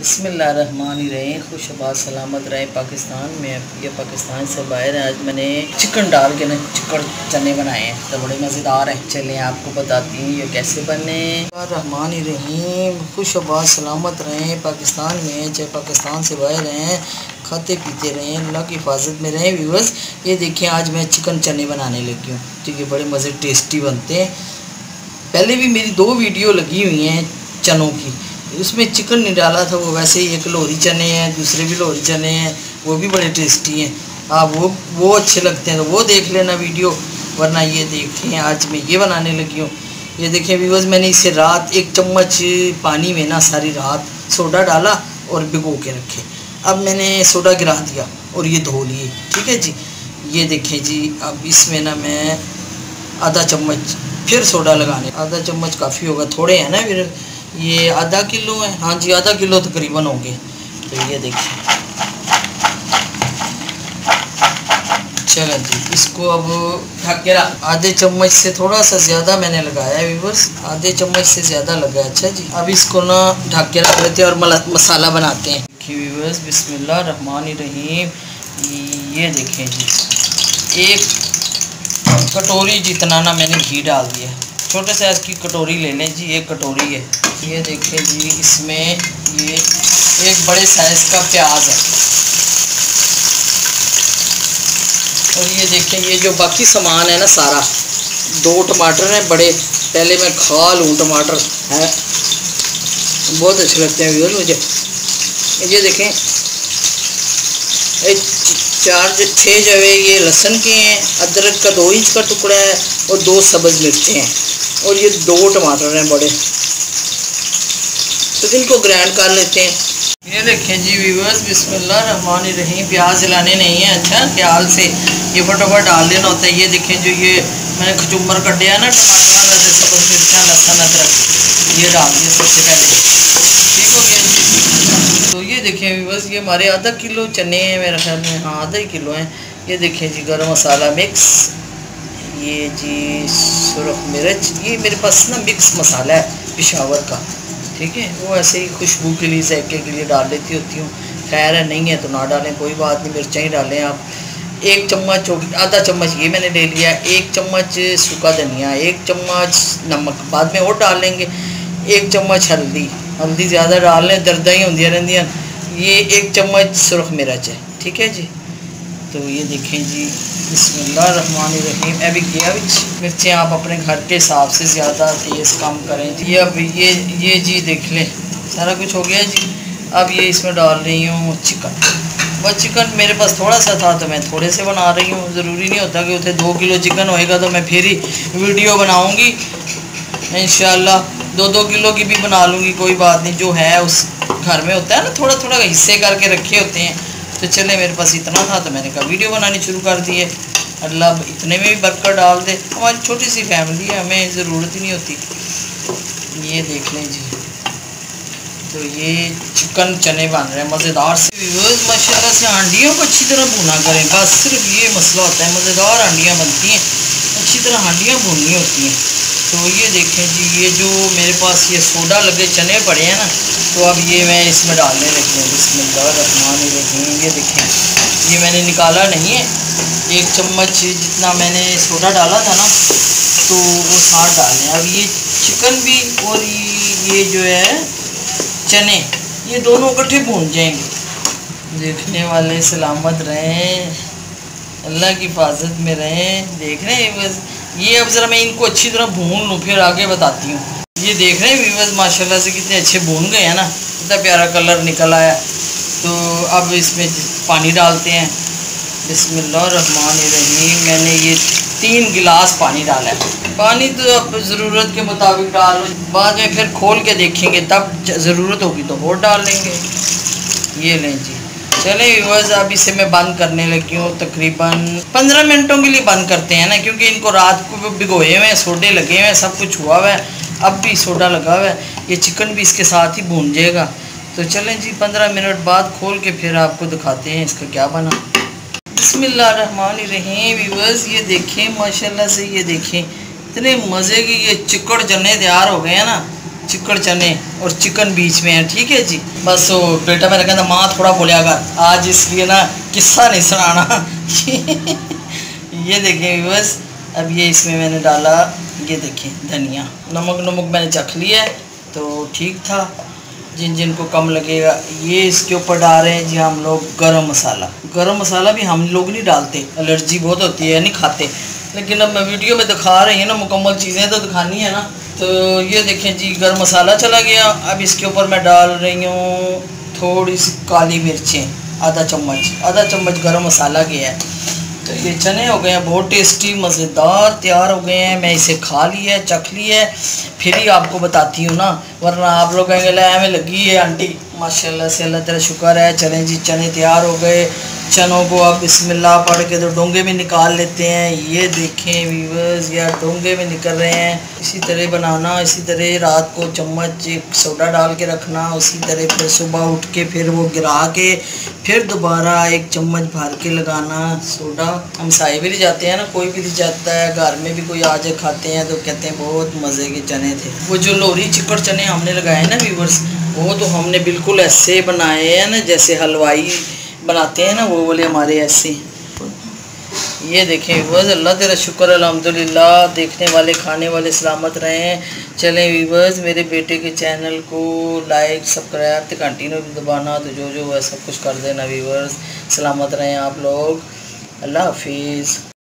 बिस्मिल्लाहिर्रहमानिर्रहीम। खुशबाद सलामत रहे पाकिस्तान में। यह पाकिस्तान से बाहर है। आज मैंने चिकन डाल के ना चिकन चने बनाए हैं, तो बड़े मज़ेदार हैं। चलें आपको बताती हूँ ये कैसे बने। रहमानिर्रहीम। खुशबाद सलामत रहे पाकिस्तान में, चाहे पाकिस्तान से बाहर हैं, खाते पीते रहें, अल्लाह की हिफाजत में रहें। व्यूअर्स ये देखिए आज मैं चिकन चने बनाने लगी हूँ, तो ये बड़े मज़े टेस्टी बनते हैं। पहले भी मेरी दो वीडियो लगी हुई हैं चनों की, उसमें चिकन नहीं डाला था, वो वैसे ही। एक लोहरी चने हैं, दूसरे भी लोहरी चने हैं, वो भी बड़े टेस्टी हैं। आप वो अच्छे लगते हैं तो वो देख लेना वीडियो, वरना ये देखते हैं। आज मैं ये बनाने लगी हूँ। ये देखें व्यूअर्स, मैंने इसे रात 1 चम्मच पानी में ना सारी रात सोडा डाला और भिगो के रखे। अब मैंने सोडा गिरा दिया और ये धो लिए। ठीक है जी, ये देखें जी। अब इसमें ना मैं आधा चम्मच फिर सोडा लगाने, आधा चम्मच काफ़ी होगा, थोड़े हैं ना फिर। ये आधा किलो है, हाँ जी आधा किलो तकरीबन होंगे। तो ये देखिए, चलो जी इसको अब ढक के रख। आधे चम्मच से थोड़ा सा ज़्यादा मैंने लगाया है व्यूअर्स, आधे चम्मच से ज़्यादा लगा। अच्छा जी अब इसको ना ढक के रख लेते हैं और मसाला बनाते हैं। देखिए व्यूअर्स, बिस्मिल्लाहिर्रहमानिर्रहीम। ये देखें जी, 1 कटोरी जितना ना मैंने घी डाल दिया। छोटे साइज़ की कटोरी ले लें जी, 1 कटोरी है। ये देखिए जी, इसमें ये 1 बड़े साइज़ का प्याज है। और ये देखें ये जो बाकी सामान है ना सारा, 2 टमाटर हैं बड़े, पहले मैं खा लूँ टमाटर, है बहुत अच्छे लगते हैं व्यूअर्स मुझे। ये देखें 4 जो 6 जो है ये लहसुन के हैं, अदरक का 2 इंच का टुकड़ा है और 2 सब्ज़ मिर्चें हैं, और ये 2 टमाटर हैं बड़े, तो इनको ग्राइंड कर लेते हैं। ये देखें जी व्यूअर्स, बिस्मिल्लाहिर्रहमानिर्रहीम। प्याज हिलाने नहीं है, अच्छा ख्याल से ये फटाफट डाल देना होता है। ये देखें जो ये मैंने कचुम्बर कटे है ना, टमाटर, सब्ज़ मिर्चें, लहसुन, अदरक, ये डाल दिया सबसे पहले। ठीक हो गया जी। तो ये देखें व्यूअर्स, ये हमारे आधा किलो चने हैं मेरे ख्याल में, हाँ आधा ही किलो हैं। ये देखें जी गर्म मसाला मिक्स, ये जी सुरख मिर्च, ये मेरे पास ना मिक्स मसाला है पेशावर का, ठीक है, वो ऐसे ही खुशबू के लिए, जायके के लिए डाल देती होती हूँ। खैर है नहीं है तो ना डालें, कोई बात नहीं, मिर्चा ही डालें आप। 1 चम्मच आधा चम्मच ये मैंने ले लिया, 1 चम्मच सूखा धनिया, 1 चम्मच नमक बाद में और डाल लेंगे, 1 चम्मच हल्दी, हल्दी ज़्यादा डाल लें दर्दा ही होंदिया रहंदियां। ये 1 चम्मच सुरख मिर्च है, ठीक है जी। तो ये देखें जी बिस्मिल्लाहिर्रहमानिर्रहीम। अभी गया मिर्चें आप अपने घर के हिसाब से ज़्यादा तेज़ कम करें जी। अब ये जी देख लें सारा कुछ हो गया जी। अब ये इसमें डाल रही हूँ चिकन। वह चिकन मेरे पास थोड़ा सा था तो मैं थोड़े से बना रही हूँ। ज़रूरी नहीं होता कि उसे 2 किलो चिकन होएगा तो मैं फिर ही वीडियो बनाऊँगी। इंशाल्लाह 2-2 किलो की भी बना लूँगी, कोई बात नहीं। जो है उस घर में होता है ना, थोड़ा थोड़ा हिस्से करके रखे होते हैं। तो चले मेरे पास इतना था तो मैंने कहा वीडियो बनानी शुरू कर दी है। अल्लाह इतने में भी बरकत डाल दे। हमारी छोटी सी फैमिली है, हमें ज़रूरत ही नहीं होती। ये देख लें जी, तो ये चिकन चने बन रहे हैं मज़ेदार से व्यूअर्स माशाल्लाह से। हांडियों को अच्छी तरह भुना करें, बस सिर्फ ये मसला होता है। मज़ेदार हांडियाँ बनती हैं, अच्छी तरह हांडियाँ भुननी होती हैं। तो ये देखें जी, ये जो मेरे पास ये सोडा लगे चने पड़े हैं ना, तो अब ये मैं इसमें डालने लगी हूँ। बिस्मिल्लाहिर्रहमानिर्रहीम। ये देखें ये मैंने निकाला नहीं है, 1 चम्मच जितना मैंने सोडा डाला था ना, तो वो साथ डालें। अब ये चिकन भी और ये जो है चने, ये दोनों इकट्ठे भून जाएंगे। देखने वाले सलामत रहें, अल्लाह की हिफाजत में रहें। देख रहे हैं बस ये, अब ज़रा मैं इनको अच्छी तरह भून लूँ फिर आगे बताती हूँ। ये देख रहे हैं व्यूअर्स माशाल्लाह से कितने अच्छे भून गए हैं ना, कितना प्यारा कलर निकल आया। तो अब इसमें पानी डालते हैं। बिस्मिल्लाहिर्रहमानिर्रहीम। मैंने ये 3 गिलास पानी डाला है। पानी तो आप ज़रूरत के मुताबिक डालो, बाद में फिर खोल के देखेंगे, तब ज़रूरत होगी तो और डाल लेंगे। ये लें जी। चले व्यूअर्स अब इसे मैं बंद करने लगी हूँ। तकरीबन 15 मिनटों के लिए बंद करते हैं ना, क्योंकि इनको रात को भिगोए हुए हैं, सोडे लगे हुए हैं, सब कुछ हुआ हुआ है। अब भी सोडा लगा हुआ है, ये चिकन भी इसके साथ ही भून जाएगा। तो चलें जी 15 मिनट बाद खोल के फिर आपको दिखाते हैं इसका क्या बना। बिस्मिल्लाहिर्रहमानिर्रहीम। व्यूअर्स ये देखें माशाल्लाह से, ये देखें इतने मज़े की ये चिकन चने तैयार हो गए हैं ना। चिकड़ चने और चिकन बीच में है, ठीक है जी। बस बेटा मेरा कहना माँ थोड़ा बोलिया कर आज, इसलिए ना किस्सा नहीं सुनाना। ये देखें बस, अब ये इसमें मैंने डाला, ये देखें धनिया, नमक मैंने चख लिया है तो ठीक था। जिन जिनको कम लगेगा ये इसके ऊपर डाल रहे हैं जी हम लोग गरम मसाला। गरम मसाला भी हम लोग नहीं डालते, एलर्जी बहुत होती है, नहीं खाते। लेकिन अब मैं वीडियो में दिखा रही है ना, मुकम्मल चीज़ें तो दिखानी है ना। तो ये देखें जी गरम मसाला चला गया। अब इसके ऊपर मैं डाल रही हूँ थोड़ी सी काली मिर्चें, आधा चम्मच, गरम मसाला गया है। तो ये चने हो गए हैं, बहुत टेस्टी मज़ेदार तैयार हो गए हैं। मैं इसे खा लिया है, चख लिया है, फिर ही आपको बताती हूँ ना, वरना आप लोग कहेंगे ला हमें लगी है आंटी। माशाल्लाह से अल्लाह तेरा शुक्र है। चलें जी चने तैयार हो गए। चनों को आप बिस्मिल्लाह पढ़ के तो डोंगे में निकाल लेते हैं। ये देखें व्यूअर्स यार डोंगे में निकल रहे हैं। इसी तरह बनाना, इसी तरह रात को चम्मच एक सोडा डाल के रखना, उसी तरह फिर सुबह उठ के फिर वो गिरा के फिर दोबारा एक चम्मच भर के लगाना सोडा। हम साए भी ले जाते हैं ना, कोई भी ले जाता है, घर में भी कोई आज खाते हैं तो कहते हैं बहुत मज़े के चने थे। वो जो लोरी चिकड़ चने हमने लगाए ना व्यूअर्स, वो तो हमने बिल्कुल ऐसे बनाए हैं ना जैसे हलवाई बनाते हैं ना, वो बोले हमारे ऐसे। ये देखें व्यूअर्स अल्लाह तेरा शुक्र अल्हम्दुलिल्लाह, देखने वाले खाने वाले सलामत रहें। चलें व्यूअर्स मेरे बेटे के चैनल को लाइक सब्सक्राइब तो कंटिन्यू दबाना, तो जो जो है सब कुछ कर देना व्यूअर्स। सलामत रहें आप लोग, अल्लाह हाफिज़।